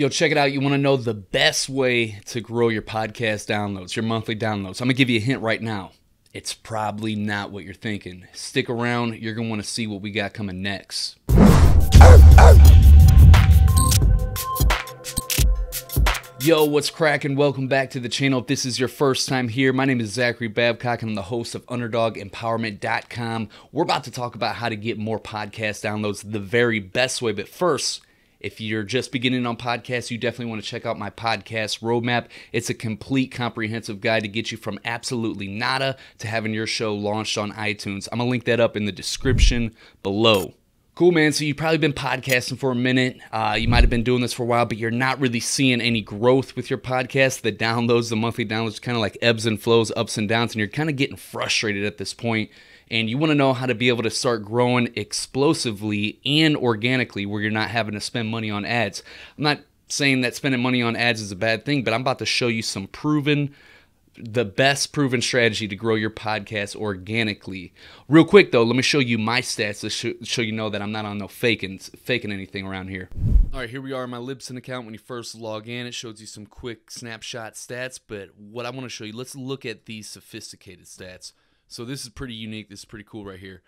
Yo, check it out. You want to know the best way to grow your podcast downloads, your monthly downloads. I'm going to give you a hint right now. It's probably not what you're thinking. Stick around. You're going to want to see what we got coming next. Yo, what's cracking? Welcome back to the channel. If this is your first time here, my name is Zachary Babcock. I'm the host of UnderdogEmpowerment.com. We're about to talk about how to get more podcast downloads the very best way, but first, if you're just beginning on podcasts, you definitely want to check out my podcast roadmap. It's a complete, comprehensive guide to get you from absolutely nada to having your show launched on iTunes. I'm going to link that up in the description below. Cool, man. So you've probably been podcasting for a minute. You might have been doing this for a while, but you're not really seeing any growth with your podcast. The downloads, the monthly downloads, kind of like ebbs and flows, ups and downs, and you're kind of getting frustrated at this point. And you want to know how to be able to start growing explosively and organically where you're not having to spend money on ads. I'm not saying that spending money on ads is a bad thing, but I'm about to show you some proven, the best proven strategy to grow your podcast organically. Real quick though, let me show you my stats to show you know that I'm not on no faking anything around here. All right, here we are in my Libsyn account. When you first log in, it shows you some quick snapshot stats, but what I want to show you, let's look at these sophisticated stats. So this is pretty unique. This is pretty cool right here.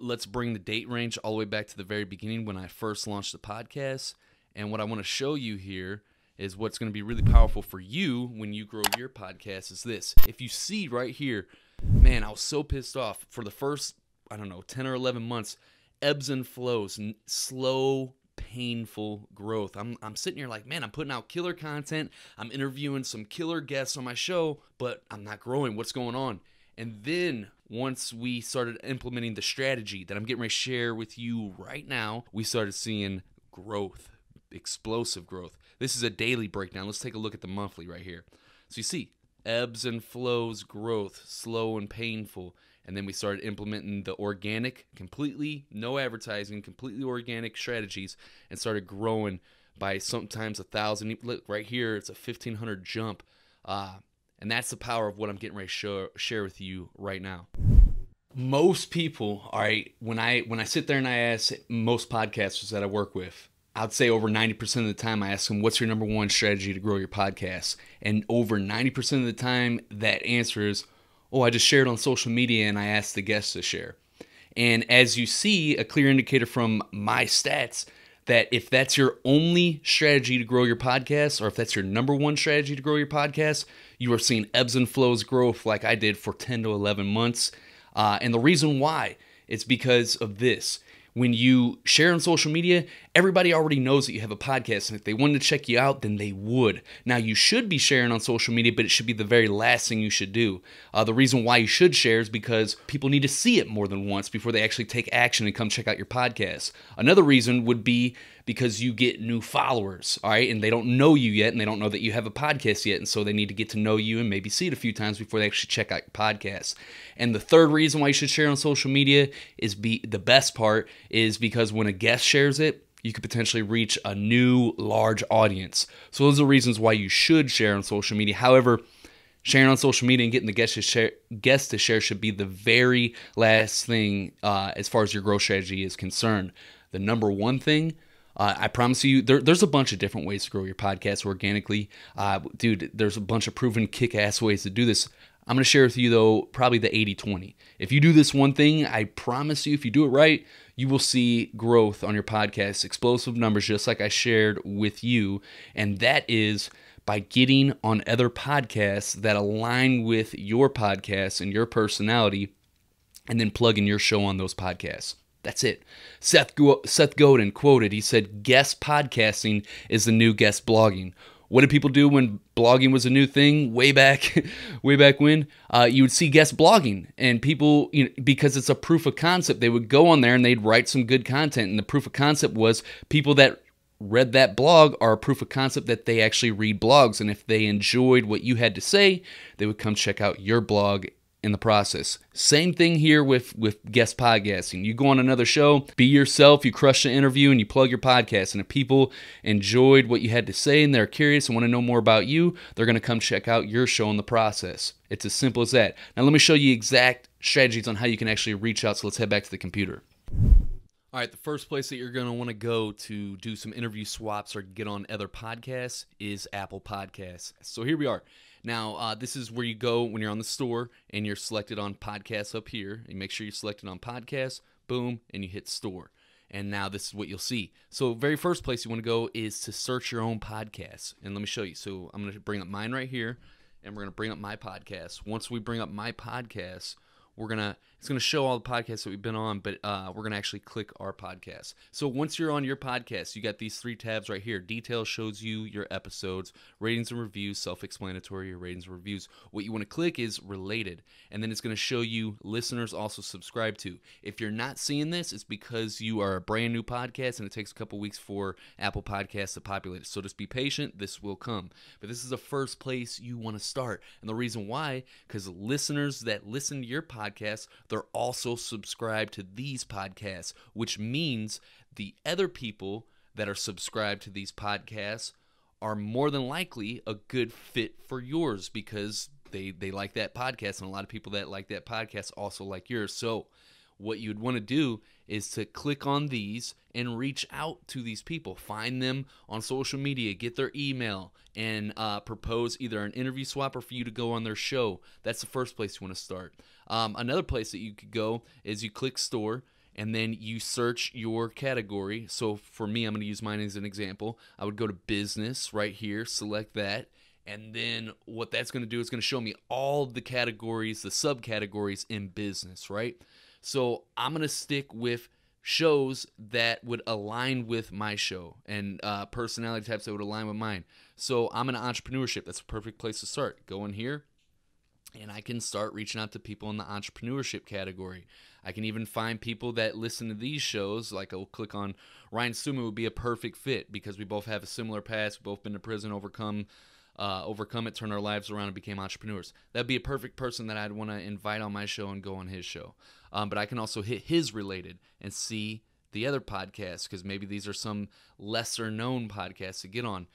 Let's bring the date range all the way back to the very beginning when I first launched the podcast. And what I want to show you here is what's going to be really powerful for you when you grow your podcast is this. If you see right here, man, I was so pissed off for the first, I don't know, 10 or 11 months, ebbs and flows, slow, painful growth. I'm sitting here like, man, I'm putting out killer content. I'm interviewing some killer guests on my show, but I'm not growing. What's going on? And then once we started implementing the strategy that I'm getting ready to share with you right now, we started seeing growth, explosive growth. This is a daily breakdown. Let's take a look at the monthly right here. So you see ebbs and flows growth, slow and painful. And then we started implementing the organic, completely no advertising, completely organic strategies and started growing by sometimes 1,000. Look right here, it's a 1,500 jump. And that's the power of what I'm getting ready to share with you right now. Most people, all right, when I sit there and I ask most podcasters that I work with, I'd say over 90% of the time I ask them, what's your number one strategy to grow your podcast? And over 90% of the time that answer is, oh, I just shared on social media and I asked the guests to share. And as you see, a clear indicator from my stats that if that's your only strategy to grow your podcast, or if that's your number one strategy to grow your podcast, you are seeing ebbs and flows growth like I did for 10 to 11 months. And the reason why is because of this. When you share on social media, everybody already knows that you have a podcast, and if they wanted to check you out, then they would. Now, you should be sharing on social media, but it should be the very last thing you should do. The reason why you should share is because people need to see it more than once before they actually take action and come check out your podcast. Another reason would be because you get new followers, all right, and they don't know you yet, and they don't know that you have a podcast yet, and so they need to get to know you and maybe see it a few times before they actually check out your podcast. And the third reason why you should share on social media is the best part is because when a guest shares it, you could potentially reach a new large audience. So those are the reasons why you should share on social media. However, sharing on social media and getting the guests to share should be the very last thing as far as your growth strategy is concerned. The number one thing, I promise you, there's a bunch of different ways to grow your podcast organically. Dude, there's a bunch of proven kick-ass ways to do this. I'm going to share with you, though, probably the 80-20. If you do this one thing, I promise you, if you do it right, you will see growth on your podcast, explosive numbers, just like I shared with you. And that is by getting on other podcasts that align with your podcast and your personality, and then plugging your show on those podcasts. That's it. Seth Godin quoted, he said, guest podcasting is the new guest blogging. What did people do when blogging was a new thing way back when? You would see guest blogging, and people, you know, because it's a proof of concept, they would go on there and they'd write some good content, and the proof of concept was people that read that blog are a proof of concept that they actually read blogs, and if they enjoyed what you had to say, they would come check out your blog in the process. Same thing here with guest podcasting. You go on another show, be yourself, you crush the interview, and you plug your podcast. And if people enjoyed what you had to say and they're curious and want to know more about you, they're going to come check out your show in the process. It's as simple as that. Now let me show you exact strategies on how you can actually reach out. So let's head back to the computer. All right, the first place that you're going to want to go to do some interview swaps or get on other podcasts is Apple Podcasts. So here we are. Now, this is where you go when you're on the store and you're selected on podcasts up here. You make sure you're selected on podcasts, boom, and you hit store. And now this is what you'll see. So very first place you want to go is to search your own podcasts. And let me show you. So I'm going to bring up mine right here, and we're going to bring up my podcast. Once we bring up my podcast, it's gonna show all the podcasts that we've been on, but we're gonna actually click our podcast. So once you're on your podcast, you got these three tabs right here. Details shows you your episodes, ratings and reviews, self-explanatory, your ratings and reviews. What you wanna click is related, and then it's gonna show you listeners also subscribe to. If you're not seeing this, it's because you are a brand new podcast and it takes a couple weeks for Apple Podcasts to populate it. So just be patient, this will come. But this is the first place you wanna start. And the reason why, because listeners that listen to your podcast, they're also subscribed to these podcasts, which means the other people that are subscribed to these podcasts are more than likely a good fit for yours because they like that podcast, and a lot of people that like that podcast also like yours. So what you'd want to do is to click on these and reach out to these people. Find them on social media, get their email, and propose either an interview swap or for you to go on their show. That's the first place you want to start. Another place that you could go is you click store, and then you search your category. So for me, I'm going to use mine as an example. I would go to business right here, select that. And then what that's going to do is going to show me all the categories, the subcategories in business, right? So I'm going to stick with shows that would align with my show and personality types that would align with mine. So I'm in entrepreneurship. That's a perfect place to start. Go in here, and I can start reaching out to people in the entrepreneurship category. I can even find people that listen to these shows. Like, I'll click on Ryan Sumo would be a perfect fit because we both have a similar past. We've both been to prison, overcome it, turn our lives around, and became entrepreneurs. That'd be a perfect person that I'd want to invite on my show and go on his show. But I can also hit his related and see the other podcasts, because maybe these are some lesser known podcasts to get on.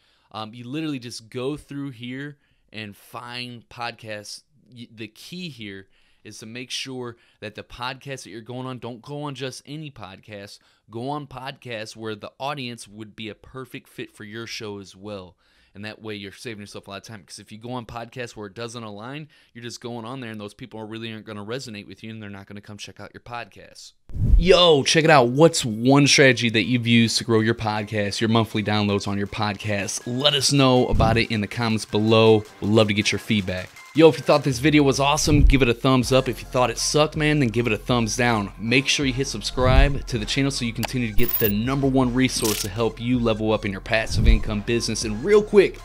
You literally just go through here and find podcasts. The key here is to make sure that the podcasts that you're going on, don't go on just any podcast. Go on podcasts where the audience would be a perfect fit for your show as well. And that way you're saving yourself a lot of time, because if you go on podcasts where it doesn't align, you're just going on there and those people really aren't going to resonate with you, and they're not going to come check out your podcast. Yo, check it out. What's one strategy that you've used to grow your podcast, your monthly downloads on your podcast? Let us know about it in the comments below. We'd love to get your feedback. Yo, if you thought this video was awesome, give it a thumbs up. If you thought it sucked, man, then give it a thumbs down. Make sure you hit subscribe to the channel so you continue to get the #1 resource to help you level up in your passive income business. And real quick,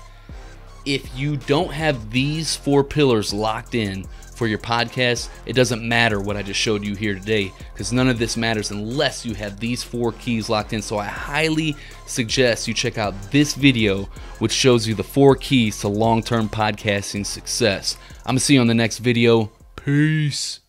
if you don't have these 4 pillars locked in for your podcast, it doesn't matter what I just showed you here today, because none of this matters unless you have these 4 keys locked in. So I highly suggest you check out this video, which shows you the 4 keys to long-term podcasting success. I'm gonna see you on the next video. Peace.